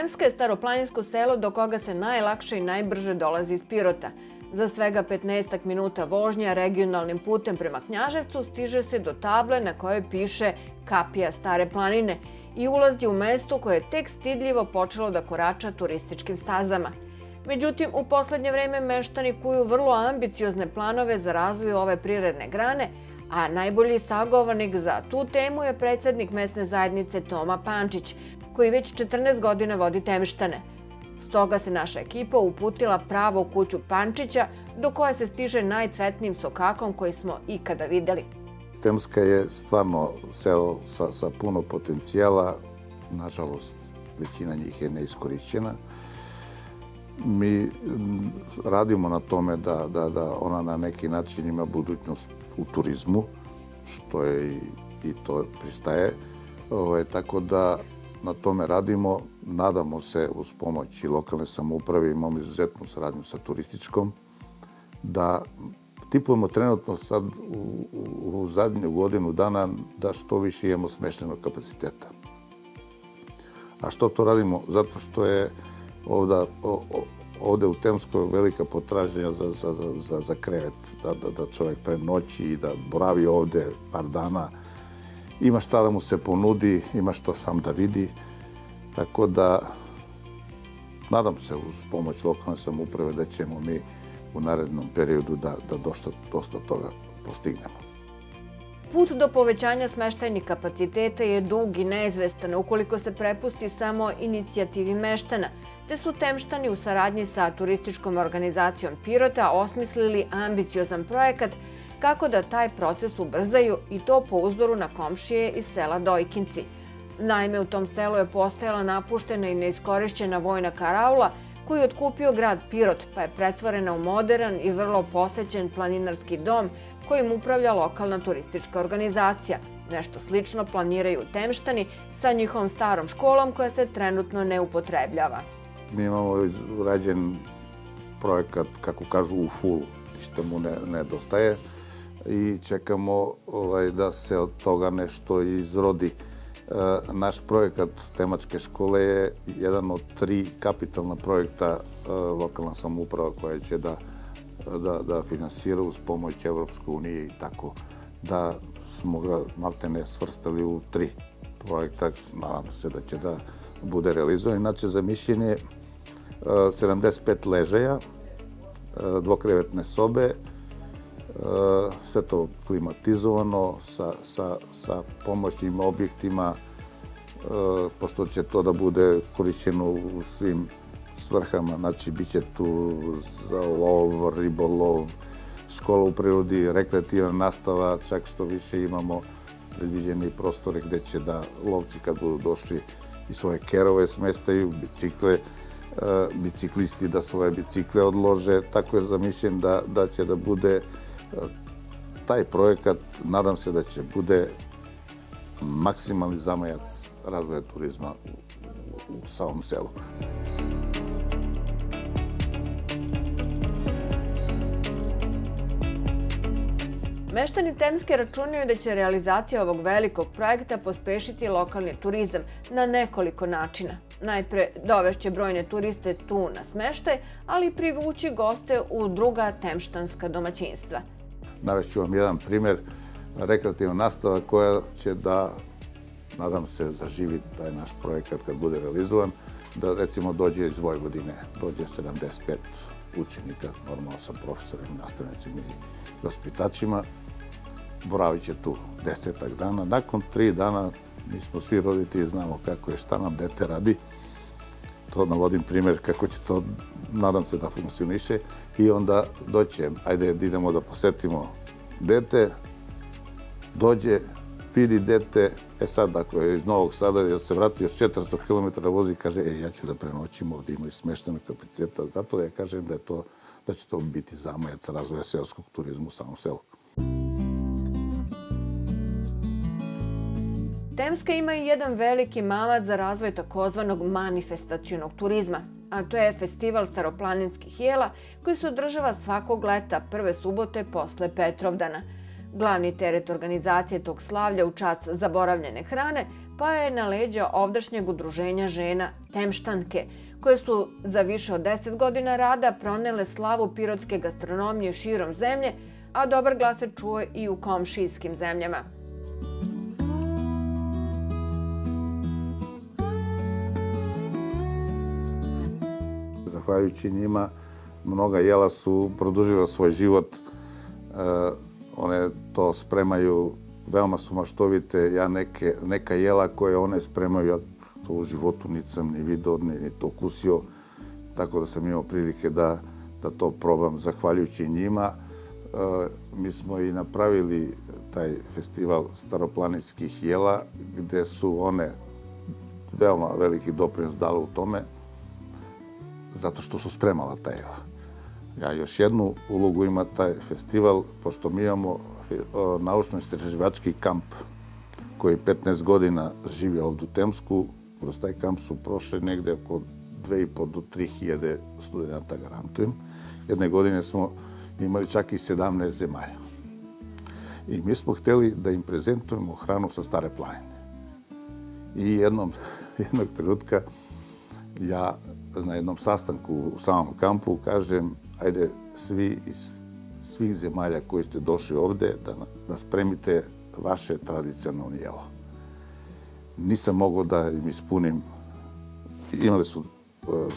Temska je staroplaninsko selo do koga se najlakše i najbrže dolazi iz Pirota. Za svega 15 minuta vožnja regionalnim putem prema Knjaževcu stiže se do table na kojoj piše Kapija Stare planine i ulazi u mesto koje je tek stidljivo počelo da korača turističkim stazama. Međutim, u poslednje vreme meštani kuju vrlo ambiciozne planove za razvoj ove privredne grane, a najbolji sagovornik za tu temu je predsednik mesne zajednice Toma Pančić, koji već 14 godina vodi Temštane. Stoga se naša ekipa uputila pravo u kuću Pančića, do koje se stiže najcvetnijim sokakom koji smo ikada videli. Temska je stvarno selo sa puno potencijala, nažalost većina njih je neiskorišćena. Mi radimo na tome da ona na neki način ima budućnost u turizmu, što je i to pristaje, tako da na tome radimo. Nadamo se uz pomoć i lokalne samouprave, imamo izuzetnu saradnju sa turističkom, da tipujemo trenutno sad u zadnju godinu dana da što više imamo smeštenog kapaciteta. A što to radimo? Zato što je ovde u Temskoj velika potražnja za krevet, da čovek prenoći i da boravi ovde par dana. Ima šta da mu se ponudi, ima što sam da vidi. Tako da, nadam se uz pomoć lokalne samouprave da ćemo mi u narednom periodu da dosta toga postignemo. Put do povećanja smeštajnih kapaciteta je dug i neizvestan ukoliko se prepusti samo inicijativi meštana, te su Temštani u saradnji sa turističkom organizacijom Pirota osmislili ambiciozan projekat kako da taj proces ubrzaju i to po uzoru na komšije iz sela Dojkinci. Naime, u tom selu je postojala napuštena i neiskorišćena vojna karaula koju je otkupio grad Pirot, pa je pretvorena u modern i vrlo posećen planinarski dom kojim upravlja lokalna turistička organizacija. Nešto slično planiraju Temštani sa njihovom starom školom koja se trenutno ne upotrebljava. Mi imamo urađen projekat, kako kažu, u fullu, ništa mu nedostaje i čekamo da se od toga nešto izrodi. Naš projekat temačke škole je jedan od 3 kapitalna projekta lokalna samouprava koja će da finansira uz pomoć Evropske unije i tako da smo ga maltene svrstali u 3 projekta. Nadam se da će da bude realizovan. Inače, zamišljen je 75 ležaja, 2 krevetne sobe, sve to klimatizovano sa pomoćnim objektima, pošto će to da bude korišćeno u svim svrhama. Znači, bit će tu za lov, ribolov, škola u prirodi, rekreativna nastava, čak što više imamo predviđene prostore gde će da lovci kad budu došli i svoje kerove smestaju, bicikle, biciklisti da svoje bicikle odlože. Tako je zamišljen da će da bude taj projekat, nadam se da će bude maksimalni zamajac razvoja turizma u samom selu. Meštani Temske računaju da će realizacija ovog velikog projekta pospešiti lokalni turizam na nekoliko načina. Najpre dovešće brojne turiste tu na smeštaj, ali i privući goste u druga temštanska domaćinstva. Navešću vam jedan primer, rekreativna nastava koja će da, nadam se, zaživi taj naš projekat kad bude realizovan, da recimo dođe iz Vojvodine, dođe 75 učenika, normalno sa profesorima, nastavnicima i vaspitačima, boravit će tu 10-ak dana. Nakon 3 dana mi smo svi roditelji, znamo kako je, šta nam dete radi. To navodim primer kako će to, nadam se, da funkcioniše. I onda doće, ajde idemo da posetimo dete, dođe, vidi dete, sad ako je iz Novog Sada, jer se vrati još 400 km vozi, kaže, ja ću da prenoćim ovde, imali smešteno kapaciteta. Zato ja kažem da će to biti zamajac razvoja seoskog turizma u samom selu. Temska ima i jedan veliki mamac za razvoj takozvanog manifestacionog turizma, a to je festival staroplaninskih jela koji se održava svakog leta prve subote posle Petrovdana. Glavni teret organizacije tog slavlja u čast zaboravljene hrane pao je na leđa ovdašnjeg udruženja žena Temštanke, koje su za više od 10 godina rada pronele slavu pirotske gastronomije širom zemlje, a dobar glas se čuje i u komšijskim zemljama. Zahvaljujući njima, mnoga jela su produžila svoj život. One to spremaju, veoma su maštovite. Ja neka jela koje one spremaju, ja to u životu nisam ni vidio, ni to okusio. Tako da sam imao prilike da to probam zahvaljujući njima. Mi smo i napravili taj festival staroplaninskih jela, gde su one veoma veliki doprinos dale u tome, zato što su spremala ta jela. Ja još jednu ulogu ima taj festival, pošto mi imamo naučno-istraživački kamp koji 15 godina živi ovdje u Temsku. Kroz taj kamp su prošli negde oko 2,5 do 3.000 studenta, garantujem. Jedne godine smo imali čak i 17 zemalja. I mi smo hteli da im prezentujemo hranu sa Stare planine. I jednog trenutka ja na jednom sastanku u samom kampu kažem, ajde svi iz svih zemalja koji ste došli ovde da spremite vaše tradicionalno jelo. Nisam mogao da im ispunim, imali su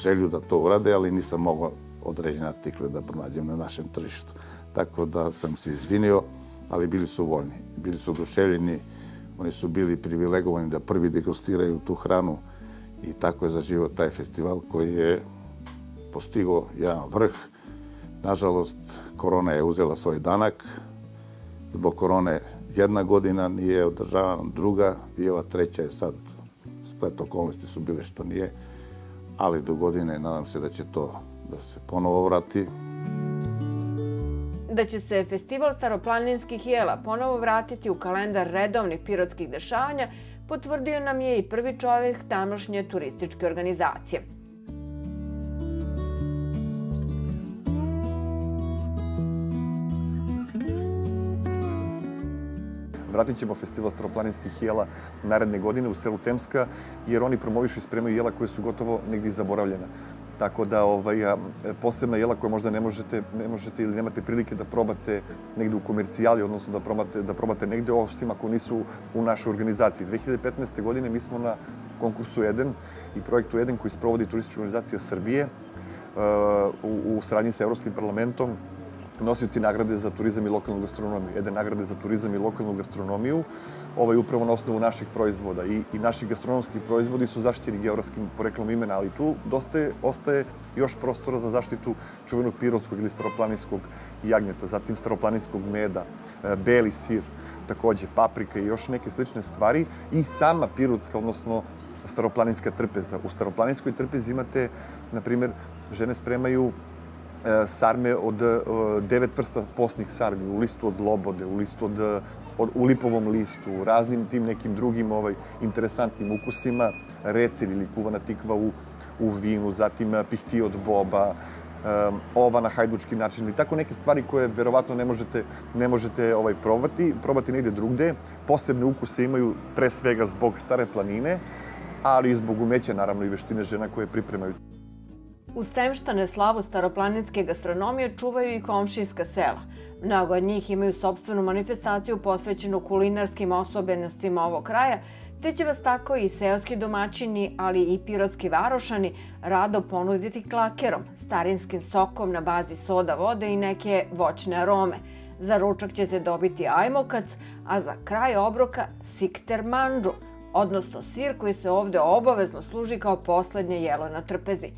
želju da to urade, ali nisam mogao određene artikle da pronađem na našem tržištu. Tako da sam se izvinio, ali bili su voljni, bili su oduševljeni, oni su bili privilegovani da prvi degustiraju tu hranu. I tako je zaživio taj festival koji je postigao jedan vrh. Nažalost, korona je uzela svoj danak. Zbog korone jedna godina nije održavana, druga i ova treća je sad. Splet okolnosti su bile što nije, ali do godine nadam se da će to da se ponovo vrati. Da će se festival staroplaninskih jela ponovo vratiti u kalendar redovnih pirotskih dešavanja, potvrdio nam je i prvi čovjek tamošnje turističke organizacije. Vratit ćemo festival staroplaninskih jela naredne godine u selu Temska, jer oni promovišu i spremaju jela koje su gotovo negdje zaboravljena. Tako da posebna jela koje možda ne možete ili nemate prilike da probate negde u komercijali, odnosno da probate negde, osim ako nisu u našoj organizaciji. 2015. godine mi smo na konkursu EDEN i projektu EDEN koji sprovodi Turistička organizacija Srbije u saradnji sa Evropskim parlamentom, nosioci nagrade za turizam i lokalnu gastronomiju, EDEN nagrade za turizam i lokalnu gastronomiju, upravo na osnovu naših proizvoda. I naši gastronomski proizvodi su zaštićeni geografskim poreklom imena, ali tu dosta ostaje još prostora za zaštitu čuvenog pirotskog ili staroplaninskog jagnjeta, zatim staroplaninskog meda, beli sir, takođe paprika i još neke slične stvari. I sama pirotska, odnosno staroplaninska trpeza. U staroplaninskoj trpezi imate, na primjer, žene spremaju sarme od 9 vrsta posnih sarmi, u listu od lobode, u lipovom listu, u raznim tim nekim drugim interesantnim ukusima, recil ili kuvana tikva u vinu, zatim pihti od boba, ova na hajdučki način ili tako neke stvari koje verovatno ne možete probati negde drugde. Posebne ukuse imaju pre svega zbog Stare planine, ali i zbog umeća, naravno, i veštine žena koje pripremaju. Uz Temštane slavu staroplaninske gastronomije čuvaju i komšijska sela. Mnogo od njih imaju sopstvenu manifestaciju posvećenu kulinarskim osobenostima ovog kraja, te će vas tako i seoski domaćini, ali i pirotski varošani rado ponuditi klakerom, starinskim sokom na bazi soda vode i neke voćne arome. Za ručak ćete dobiti ajmokac, a za kraj obroka sikter mandžu, odnosno sir koji se ovde obavezno služi kao poslednje jelo na trpezi.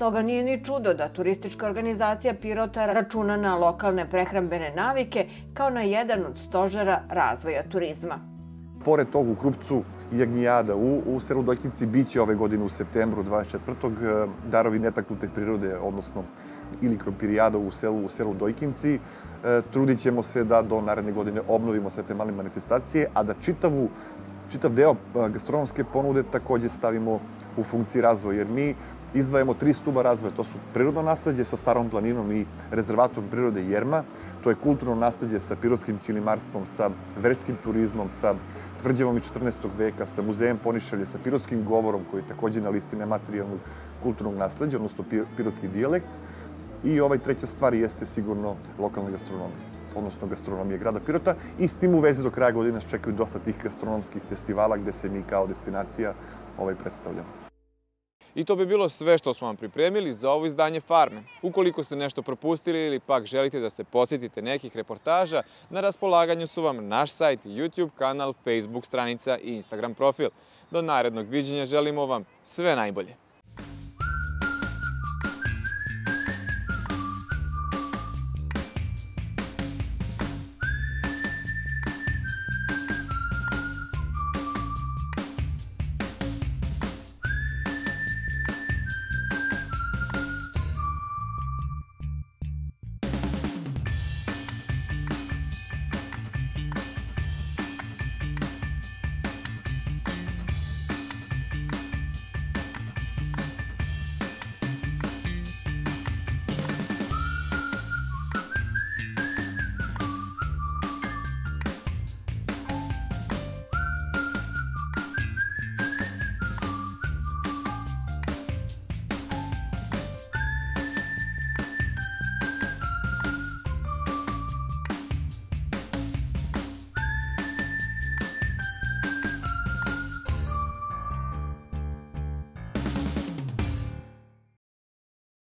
Stoga nije ni čudo da turistička organizacija Pirota računa na lokalne prehrambene navike kao na jedan od stožera razvoja turizma. Pored tog u Krupcu i jagnjada u selu Dojkinci biće ove godine u septembru 24. darovi netaknute prirode, odnosno ili krompirijada u selu Dojkinci. Trudit ćemo se da do naredne godine obnovimo sve te male manifestacije, a da čitav deo gastronomske ponude takođe stavimo u funkciji razvoja, jer mi izdvajamo tri stuba razvoja. To su prirodno nasleđe sa Starom planinom i rezervatom prirode Jerma, to je kulturno nasleđe sa pirotskim ćilimarstvom, sa verskim turizmom, sa tvrđavom iz 14. veka, sa muzejem Poniševlje, sa pirotskim govorom koji je takođe na listi nematerijalnog kulturnog nasleđa, odnosno pirotski dijalekt. I treća stvar jeste sigurno lokalna gastronomija, odnosno gastronomije grada Pirota, i s tim u vezi do kraja godine nas čekaju dosta tih gastronomskih festivala gde se mi kao destinacija predstavljamo. I to bi bilo sve što smo vam pripremili za ovo izdanje Farme. Ukoliko ste nešto propustili ili pak želite da se podsjetite nekih reportaža, na raspolaganju su vam naš sajt, YouTube kanal, Facebook stranica i Instagram profil. Do narednog viđenja želimo vam sve najbolje.